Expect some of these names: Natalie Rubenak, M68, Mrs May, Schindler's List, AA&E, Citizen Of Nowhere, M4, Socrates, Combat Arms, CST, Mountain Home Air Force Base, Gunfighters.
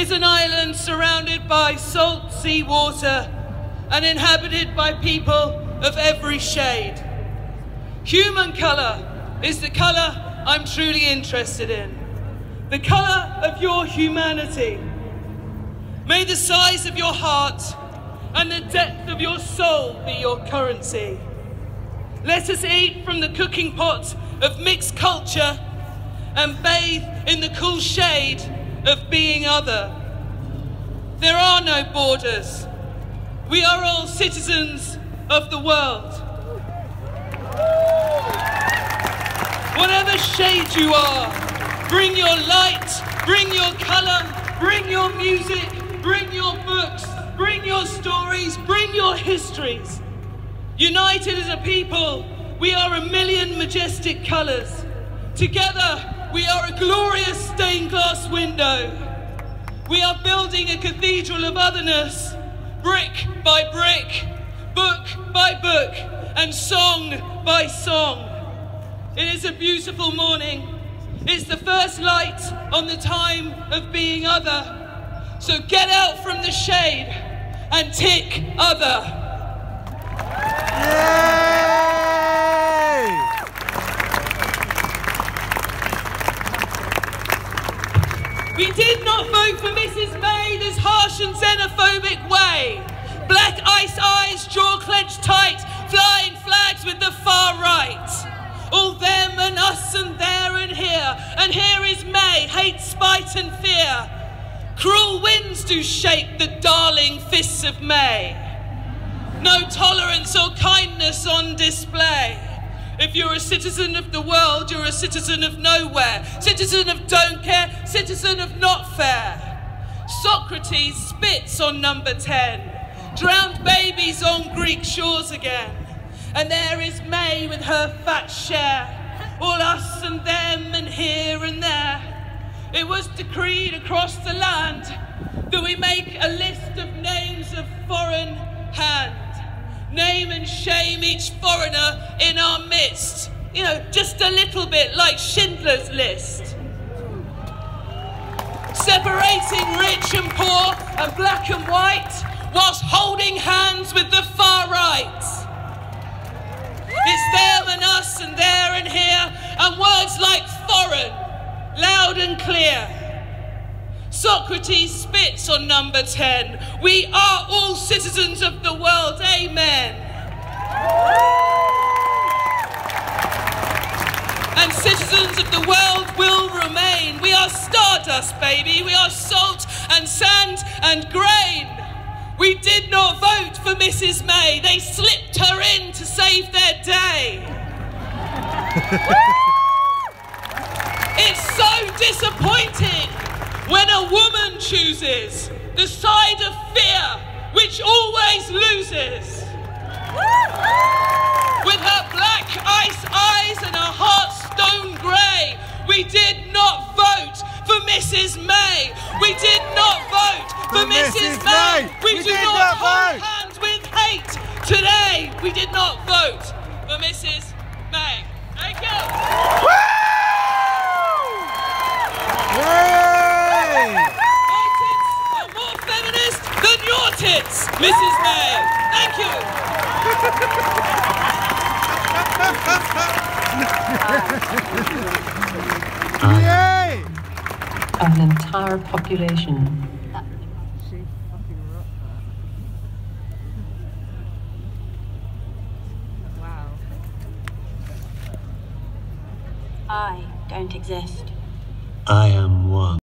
is an island surrounded by salt sea water and inhabited by people of every shade. Human colour is the colour I'm truly interested in, the colour of your humanity. May the size of your heart and the depth of your soul be your currency. Let us eat from the cooking pot of mixed culture and bathe in the cool shade of being other. There are no borders. We are all citizens of the world. Whatever shade you are, bring your light, bring your colour, bring your music, bring your books, bring your stories, bring your histories. United as a people, we are a million majestic colours. Together, we are a glorious stained glass window. We are building a cathedral of otherness, brick by brick, book by book, and song by song. It is a beautiful morning. It's the first light on the time of being other. So get out from the shade and tick other. We did not vote for Mrs. May this harsh and xenophobic way. Black ice eyes, jaw clenched tight, flying flags with the far right. All them and us and there and here is May, hate, spite and fear. Cruel winds do shake the darling fists of May. No tolerance or kindness on display. If you're a citizen of the world, you're a citizen of nowhere, citizen of don't care, citizen of not fair. Socrates spits on number 10, drowned babies on Greek shores again. And there is May with her fat share, all us and them and here and there. It was decreed across the land that we make a list of names of foreign hand. Name and shame each foreigner in our midst. You know, just a little bit like Schindler's List. Separating rich and poor and black and white whilst holding hands with the far right. It's them and us and there and here and words like foreign, loud and clear. Socrates spits on number 10. We are all citizens of the world. Amen. And citizens of the world will remain. We are stardust, baby. We are salt and sand and grain. We did not vote for Mrs. May. They slipped her in to save their day. It's so disappointing when a woman chooses the side of fear, which always loses. With her black ice eyes and her heart stone grey, we did not vote for Mrs. May. We did not vote for Mrs. May. We do not hold hands with hate today. We did not vote for Mrs. May. Thank you. Than your tits, Mrs. May. Thank you. Yay! Of an entire population. Wow. I don't exist. I am one.